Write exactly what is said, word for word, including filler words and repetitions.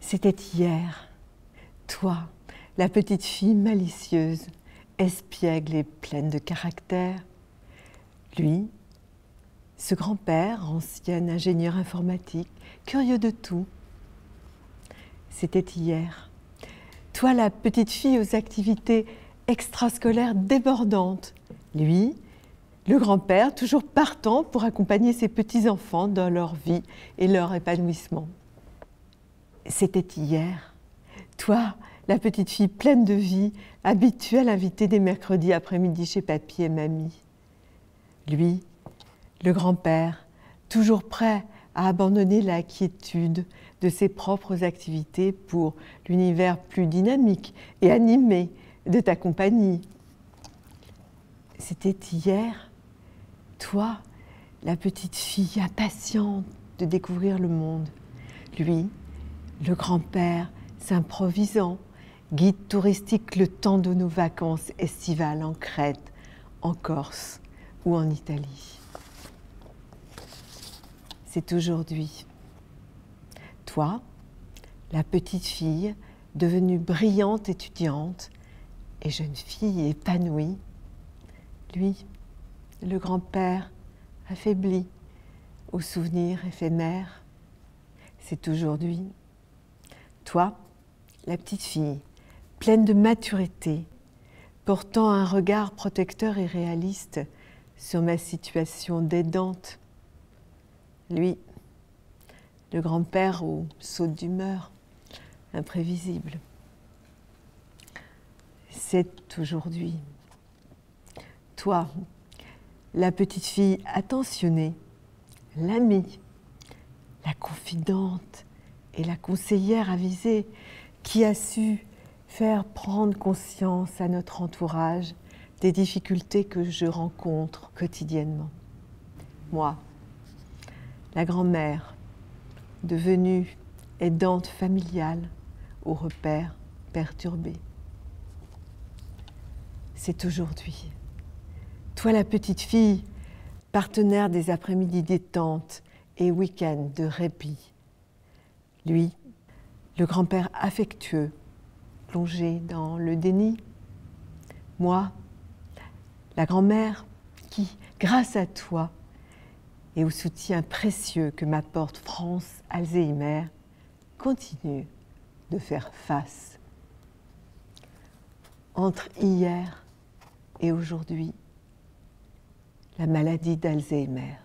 C'était hier, toi, la petite fille malicieuse, espiègle et pleine de caractère. Lui, ce grand-père, ancien ingénieur informatique, curieux de tout. C'était hier, toi, la petite fille aux activités extrascolaires débordantes. Lui, le grand-père, toujours partant pour accompagner ses petits-enfants dans leur vie et leur épanouissement. C'était hier, toi, la petite fille pleine de vie, habituelle invitée des mercredis après-midi chez papy et mamie. Lui, le grand-père, toujours prêt à abandonner la quiétude de ses propres activités pour l'univers plus dynamique et animé de ta compagnie. C'était hier, toi, la petite fille impatiente de découvrir le monde. Lui, le grand-père s'improvisant, guide touristique le temps de nos vacances estivales en Crète, en Corse ou en Italie. C'est aujourd'hui. Toi, la petite fille, devenue brillante étudiante et jeune fille épanouie. Lui, le grand-père, affaibli, aux souvenirs éphémères. C'est aujourd'hui. Toi, la petite fille, pleine de maturité, portant un regard protecteur et réaliste sur ma situation d'aidante. Lui, le grand-père aux sautes d'humeur, imprévisible. C'est aujourd'hui. Toi, la petite fille attentionnée, l'amie, la confidente, et la conseillère avisée qui a su faire prendre conscience à notre entourage des difficultés que je rencontre quotidiennement. Moi, la grand-mère, devenue aidante familiale aux repères perturbés. C'est aujourd'hui. Toi, la petite fille, partenaire des après-midi détente et week-ends de répit. Lui, le grand-père affectueux, plongé dans le déni. Moi, la grand-mère qui, grâce à toi et au soutien précieux que m'apporte France Alzheimer, continue de faire face. Entre hier et aujourd'hui, la maladie d'Alzheimer.